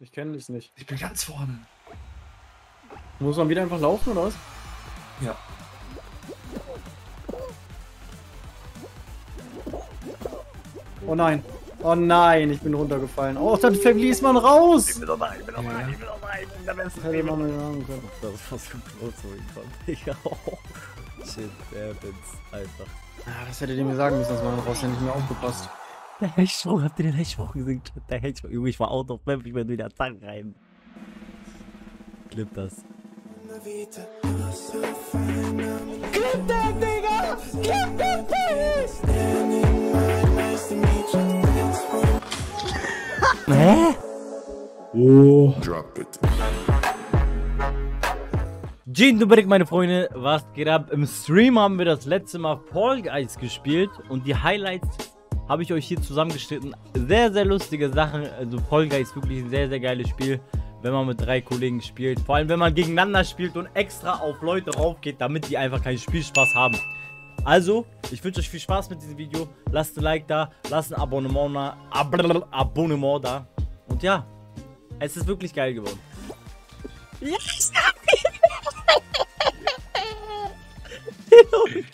Ich kenne das nicht. Ich bin ganz vorne. Muss man wieder einfach laufen, oder was? Ja. Oh nein. Oh nein, ich bin runtergefallen. Oh, dann verblies man raus. Ich bin doch rein, ich bin doch rein, ich bin doch rein. Da wär's nicht mehr. Das ist fast komplett so gekommen. Ich auch. Shit, der Witz. Einfach. Ah, das hättet ihr mir sagen müssen, dass man raus ja nicht mehr aufgepasst. Der Hechtsprung, habt ihr den Hechtsprung gesehen? Der Hechtsprung, Junge, ich war out of map, ich bin wieder Zangen rein. Clip das. Clip das, Digga! Clip das, Digga! Hä? Oh. Drop it. Gene Dubrick, meine Freunde, was geht ab? Im Stream haben wir das letzte Mal Fall Guys gespielt und die Highlights habe ich euch hier zusammengeschnitten. Sehr, sehr lustige Sachen. Also Fall Guys ist wirklich ein sehr, sehr geiles Spiel, wenn man mit 3 Kollegen spielt. Vor allem, wenn man gegeneinander spielt und extra auf Leute raufgeht, damit die einfach keinen Spielspaß haben. Also, ich wünsche euch viel Spaß mit diesem Video. Lasst ein Like da, lasst ein Abonnement da. Abonnement da. Und ja, es ist wirklich geil geworden. Yes!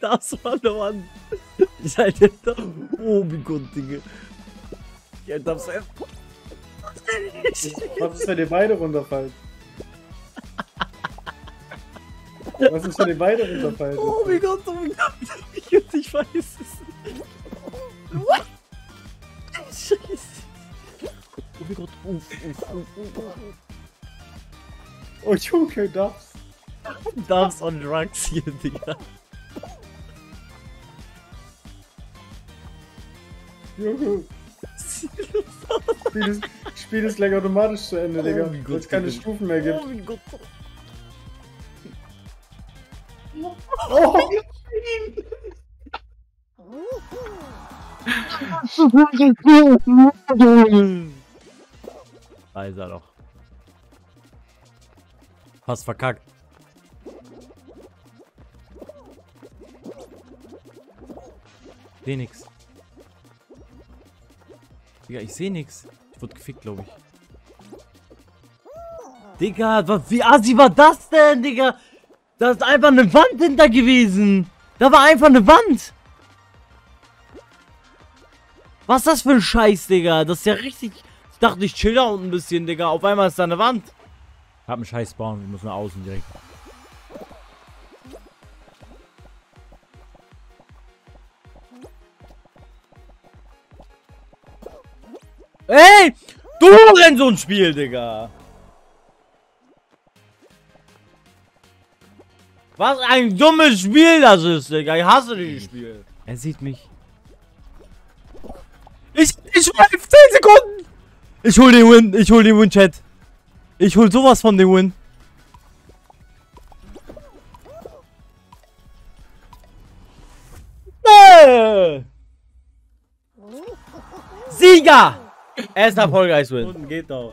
Das war der Mann. Ich halte da. Oh mein Gott, Digga. Ich halte das F. Was ist, wenn ihr beide runterfallt? Was ist, wenn ihr beide runterfallt? Oh mein Gott, oh mein Gott. Ich weiß es nicht. What? Scheiße. Oh mein Gott. Oh Junge, darf's. Darf's on drugs hier, Digga. Junge. Spiel ist gleich automatisch zu Ende, Digga. Oh, weil es keine Stufen mehr gibt. Oh mein Gott. Oh. Da ist er doch. Fast verkackt. Seh nix. Digga, ich seh nix. Ich wurde gefickt, glaube ich. Digga, was, wie assi war das denn, Digga? Da ist einfach eine Wand hinter gewesen. Da war einfach eine Wand. Was ist das für ein Scheiß, Digga? Das ist ja richtig... Ich dachte, ich chill da unten ein bisschen, Digga. Auf einmal ist da eine Wand. Ich hab einen Scheiß bauen. Wir müssen nach außen direkt. Ey! Du rennst so ein Spiel, Digga! Was ein dummes Spiel das ist, Digga! Ich hasse dieses Spiel! Er sieht mich. Ich hol 10 Sekunden! Ich hol den Win, Chat! Ich hol sowas von den Win! Nee. Sieger! Erster Fall Guys Win. Unten geht doch.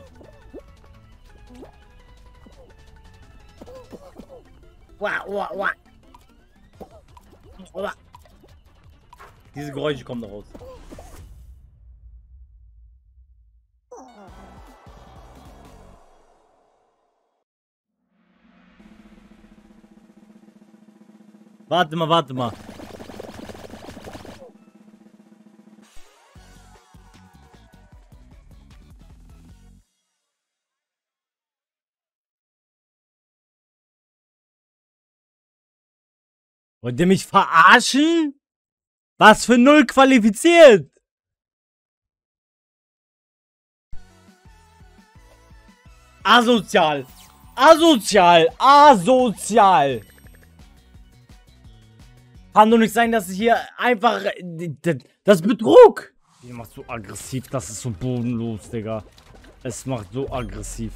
Diese Geräusche kommen da raus. Warte mal, warte mal. Wollt ihr mich verarschen? Was für 0 qualifiziert? Asozial! Asozial! Asozial! Kann doch nicht sein, dass ich hier einfach... Das ist Betrug! Ihr macht so aggressiv, das ist so bodenlos, Digga. Es macht so aggressiv.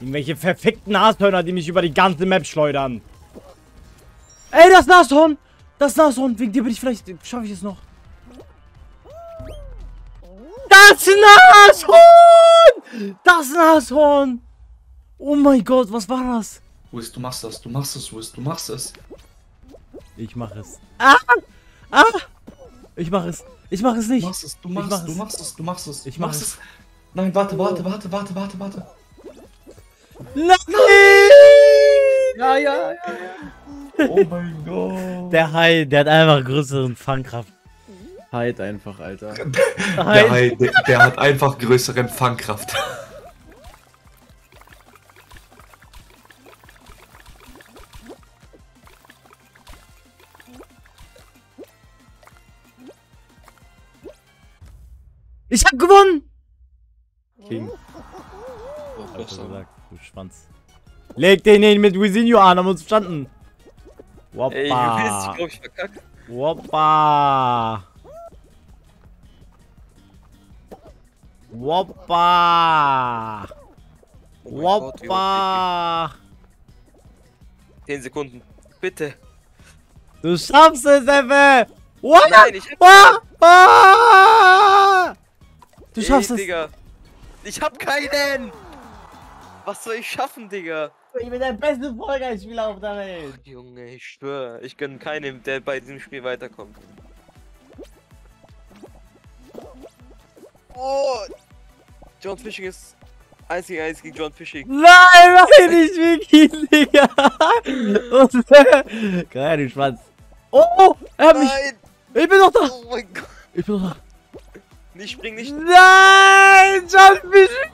Irgendwelche verfickten Nashörner, die mich über die ganze Map schleudern. Ey, das Nashorn! Das Nashorn! Wegen dir bin ich vielleicht... Schaffe ich es noch? Das Nashorn! Das Nashorn! Oh mein Gott, was war das? Wiz, du machst das, Wiz, du machst es. Ich mach es. Ah! Ah! Ich mach es. Ich mach es nicht. Du machst es. Du machst es. Ich mach es. Nein, warte. Nein! Ja. Oh mein Gott. Der Hai, der hat einfach größeren Fangkraft. Halt einfach, Alter. Der Hai, der hat einfach größeren Fangkraft. Ich hab gewonnen! King. Oh, gesagt, du Schwanz. Leg den nicht mit Wizzinjo an, haben wir uns verstanden. Woppa. Ey, ich glaub, ich verkackt. Woppa. Woppa. Oh Woppa. 10 Sekunden, bitte. Du schaffst es, Effe! What? Nein, ich Woppa! Du schaffst es! Digga. Ich hab keinen! Was soll ich schaffen, Digga? Ich bin der beste Fall Guys Spieler auf der Welt! Ach, Junge, ich schwöre, ich gönn keinem, der bei diesem Spiel weiterkommt. Oh! John Fishing ist... einzig eins gegen John Fishing. Nein, mach nicht wirklich, Digga! Und, geil, du Schwanz. Oh! Er hat mich! Ich bin noch da! Oh mein Gott! Ich bin noch da! Ich spring nicht. Nein, John Fishing!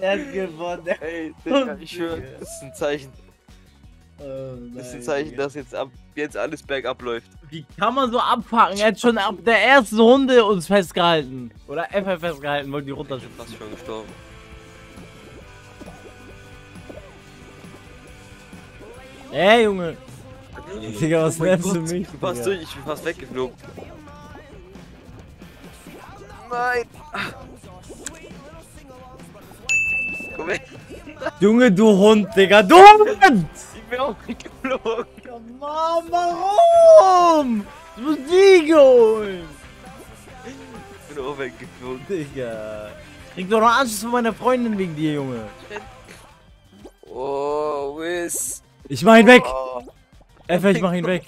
Er hat gewonnen. Ey, ich schwöre, das ist ein Zeichen. Oh nein, das ist ein Zeichen, dass jetzt, jetzt alles bergab läuft. Wie kann man so abpacken? Er hat schon ab der ersten Runde uns festgehalten. Oder FF festgehalten, wollten die runterschützen. Fast schon gestorben. Ey, Junge! Digga, was nervst du mich? Du warst durch, ich bin fast weggeflogen. Nein! Komm her! Junge, du Hund, Digga, du Hund! Ich bin auch weggeflogen! Mann, warum? Du musst die geholen! Ich bin auch weggeflogen. Digga! Krieg doch noch Anschluss von meiner Freundin wegen dir, Junge! Oh, Wiz! Ich mach ihn weg! Effe, ich mach ihn weg.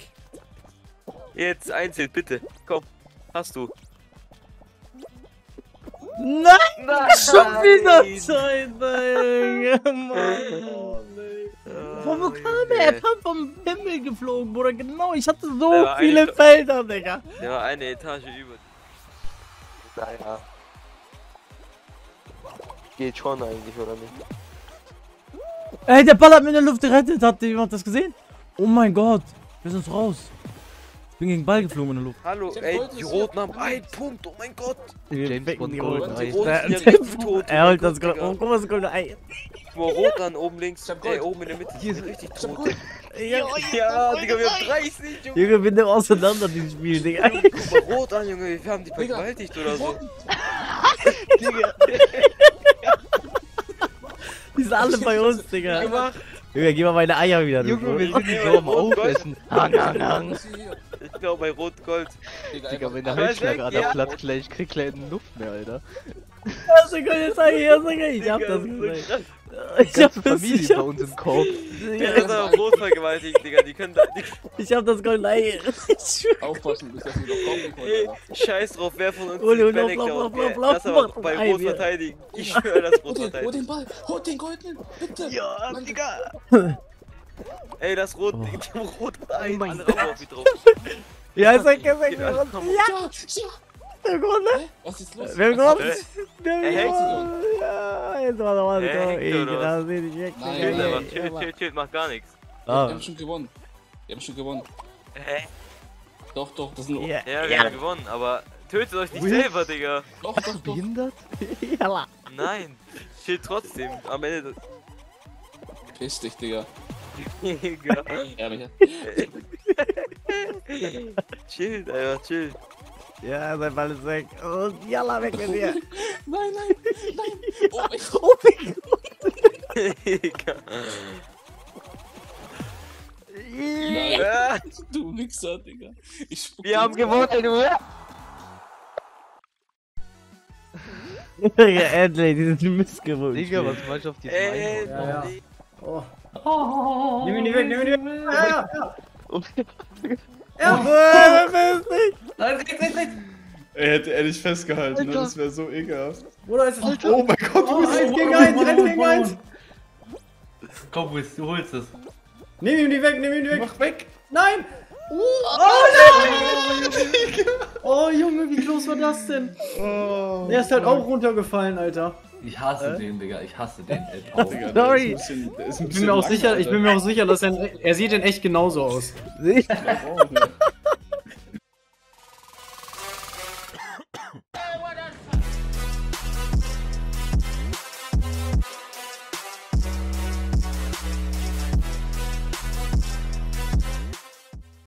Jetzt einzeln, bitte. Komm, hast du. Nein! Nein. Schon wieder Zeit, Wo kam er? Er kam vom Himmel geflogen, Bruder. Genau, ich hatte so viele Felder, Digga. Der war eine Etage über. Naja. Geht schon eigentlich, oder nicht? Ey, der Ball hat mir in der Luft gerettet. Hat jemand das gesehen? Oh mein Gott, wir sind raus. Ich bin gegen Ball geflogen in der Luft. Hallo, ey, die Roten haben einen Punkt, oh mein Gott. Die Roten sind tot. Er holt das gerade. Oh, guck mal, das kommt. Ey. Nur rot an, oben links. Ey, oben in der Mitte. Hier ist richtig tot. Ja, Digga, wir haben 30, Junge. Junge, wir nehmen auseinander dieses Spiel, Digga. Guck mal, rot an, Junge, wir haben die vergewaltigt oder so. Digga. Die sind alle bei uns, Digga. Junge, gib mal meine Eier wieder. Junge, wir sind hier oben aufessen. Ich glaube bei Rot-Gold. Digga, wenn der Halsschlag der platzt gleich, ich krieg gleich keine Luft mehr, Alter. Was ist denn jetzt hier? Ich hab das gesehen. Ich hab das Familie bei uns im Korb. Die sind aber rot vergewaltigt, Digga. Die können da. Ich hab das Gold Ei. Aufpassen, bis das hier noch kommt. Scheiß drauf, wer von uns den Ball klaut. Lass aber bei Rot verteidigen. Ich schwöre, das Rot verteidigen. Hol den Ball, hol den goldenen, bitte. Ja, Digga. Ey, das Rot, die haben Rot Ei. Ja, ist ein Käfer. Ja, der Grund, ne? Was ist los? Wer kommt? Der jetzt war doch mal Chill, macht gar nichts. Wir haben schon gewonnen. Hä? Doch, das sind... Ja, wir haben gewonnen, aber tötet euch nicht selber, Digga. Doch. Behindert? Nein, chill trotzdem. Am Ende... Piss dich, Digga. Digga. Ehrlich. Chill, Alter, chill. Ja, sein Ball ist weg. Und jalla, weg mit dir. Nein. Oh mein Gott. Nein. Du Mixer, Digga. Wir haben gewonnen, du. Endlich, die sind Missgewohnt. Digga, was meinst du auf die 2? Oh, nimm ihn weg, nimm ihn weg! Ja! Ja! Rechts! Er hätte ehrlich festgehalten, ne? Das wäre so ekelhaft. Oder ist es... Oh mein Gott, du bist 1 gegen 1! Komm, Wiz, du holst es. Nimm ihn weg, nimm ihn weg! Mach weg! Nein! Oh nein! Oh Junge, wie groß war das denn? Oh, er ist halt auch runtergefallen, Alter. Ich hasse den, Digga, ich hasse den. Sorry! Ich bin mir auch sicher, dass er sieht den echt genauso aus.